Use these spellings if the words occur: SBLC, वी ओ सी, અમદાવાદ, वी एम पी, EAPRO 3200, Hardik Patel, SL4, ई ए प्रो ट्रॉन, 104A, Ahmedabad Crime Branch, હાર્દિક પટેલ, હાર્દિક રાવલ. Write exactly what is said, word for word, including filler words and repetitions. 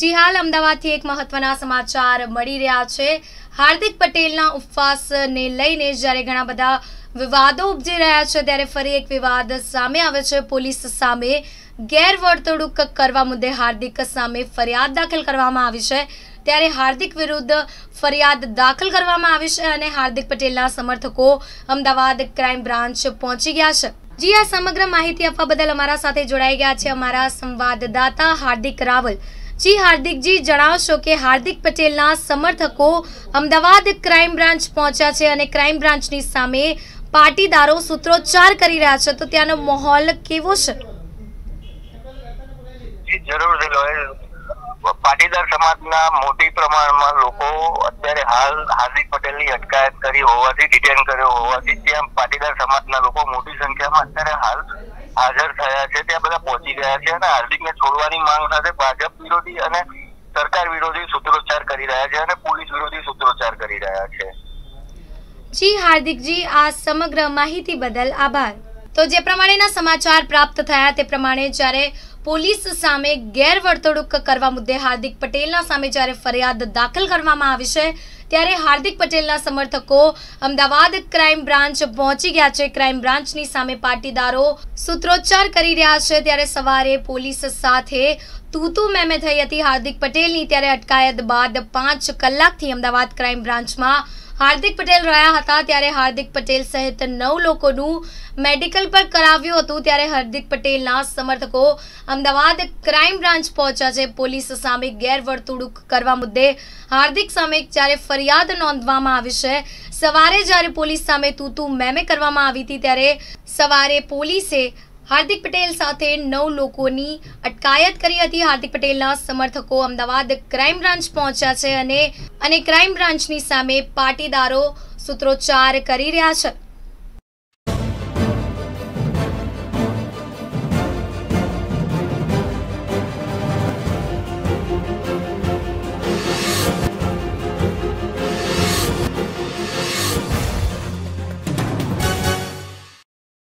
જી હાલ અમદાવાદથી એક મહત્વના સમાચાર મળી રહ્યા છે। હાર્દિક પટેલના ઉપવાસને લઈને જ્યારે ઘણા બધા વિવાદો ઉપજી રહ્યા છે ત્યારે ફરી એક વિવાદ સામે આવે છે। પોલીસ સામે ગેરવર્તણૂક કરવા મુદ્દે હાર્દિક સામે ફરિયાદ દાખલ કરવામાં આવી છે ત્યારે હાર્દિક વિરુદ્ધ ફરિયાદ દાખલ કરવામાં આવી છે અને હાર્દિક પટેલના સમર્થકો અમદાવાદ ક્રાઇમ બ્રાન્ચ પહોંચી ગયા છે। જી આ સમગ્ર માહિતી આપવા બદલ અમારા સાથે જોડાઈ ગયા છે અમારા સંવાદદાતા હાર્દિક રાવલ। जी हार्दिक जी जणावशो के हार्दिक पटेलना समर्थको अमदावाद क्राइम ब्रांच पहुंच्या छे अने क्राइम ब्रांचनी सामे पाटीदारो सूत्रोच्चार करी रह्या छे तो त्यानो माहोल केवो छे? जी जरूर दिलोय पाटीदार समाजना मोटी प्रमाणमां लोको अत्यारे हाल हार्दिक पटेलनी अटकायत करी होवाथी डिटेन कर्यो होवाथी त्यां पाटीदार समाजना लोको मोटी संख्यामां अत्यारे हाल हाजर थया छे त्यां बधा पहोंची गया छे अने हार्दिकने छोडवानी मांग साथे भाजप विरोधी अने सरकार विरोधी सूत्रोच्चार करी रह्या छे अने पुलिस विरोधी सूत्रोच्चार करी रह्या छे। जी हार्दिक जी आ समग्र माहिती बदल आभार। तो जे प्रमाणेना समाचार प्राप्त थया ते प्रमाणे ज्यारे पुलिस सामे गैरवर्तणूक करवा मुद्दे हार्दिक पटेलना सामे ज्यारे फरियाद दाखल करवामां आवी छे त्यारे हार्दिक पटेलना समर्थको अमदावाद क्राइम ब्रांच पहोंची गया छे। क्राइम ब्रांचनी सामे पाटीदारो सूत्रोच्चार करी रह्या छे त्यारे सवारे पोलीस साथे तूतू मेमे थई हती हार्दिक पटेलनी त्यारे अटकायत बाद पांच कलाकथी अमदावाद क्राइम ब्रांचमां हार्दिक पटेल રહ્યા હતા ત્યારે હાર્दिक પટેલ સહિત નવ લોકોનું મેડિકલ પર કરાવ્યું હતું ત્યારે હાર્दिक પટેલના સમર્થકો અમદાવાદ ક્રાઇમ બ્રાન્ચ પહોંચ્યા છે। પોલીસ સામે ગેરવર્તણૂક કરવા મુદ્દે હાર્दिक સામે જ્યારે ફરિયાદ નોંધવામાં આવી છે સવારે જ્યારે પોલીસ સામે તૂતુ મેમે કરવામાં આવી હતી ત્યારે સવારે પોલીસે हार्दिक पटेल साथे नौ लोकोनी अटकायत करी हती। हार्दिक पटेलना समर्थको अमदावाद क्राइम ब्रांच पहोंच्या छे अने अने क्राइम ब्रांचनी सामे पाटीदारो सूत्रोच्चार करी रह्या छे।